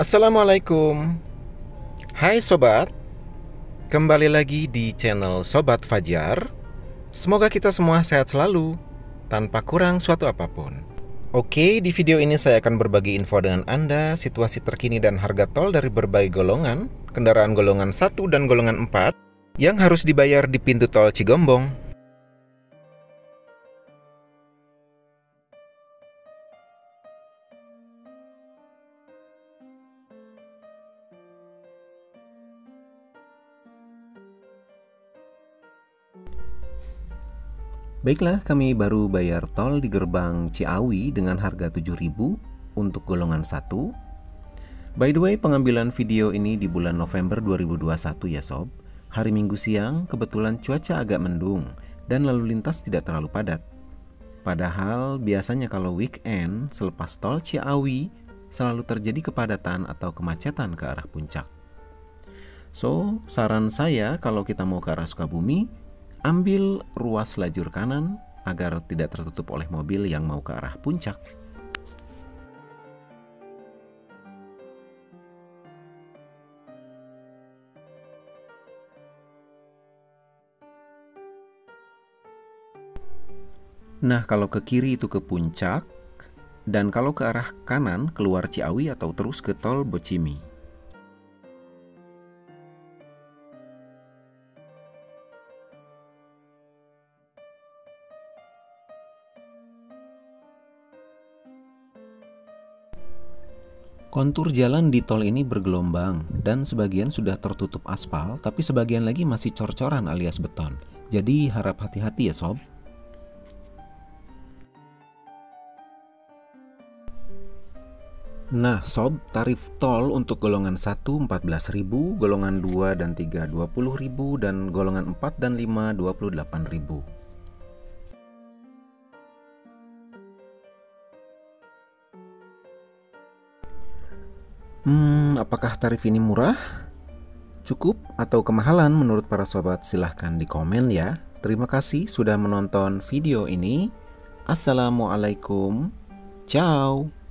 Assalamualaikum. Hai sobat, kembali lagi di channel Sobat Fajar. Semoga kita semua sehat selalu, tanpa kurang suatu apapun. Oke, di video ini saya akan berbagi info dengan Anda, situasi terkini dan harga tol dari berbagai golongan, kendaraan golongan 1 dan golongan 4, yang harus dibayar di pintu tol Cigombong. Baiklah, kami baru bayar tol di gerbang Ciawi dengan harga Rp7.000 untuk golongan 1. By the way, pengambilan video ini di bulan November 2021 ya sob. Hari Minggu siang, kebetulan cuaca agak mendung dan lalu lintas tidak terlalu padat. Padahal biasanya kalau weekend selepas tol Ciawi selalu terjadi kepadatan atau kemacetan ke arah puncak. So, saran saya kalau kita mau ke arah Sukabumi, ambil ruas lajur kanan agar tidak tertutup oleh mobil yang mau ke arah puncak. Nah, kalau ke kiri itu ke puncak, dan kalau ke arah kanan keluar Ciawi atau terus ke tol Bocimi. Kontur jalan di tol ini bergelombang dan sebagian sudah tertutup aspal, tapi sebagian lagi masih cor-coran alias beton. Jadi harap hati-hati ya sob. Nah sob, tarif tol untuk golongan 1 14.000, golongan 2 dan 3 20.000 dan golongan 4 dan 5 28.000. Apakah tarif ini murah, cukup, atau kemahalan menurut para sobat? Silahkan di komen ya. Terima kasih sudah menonton video ini. Assalamualaikum. Ciao.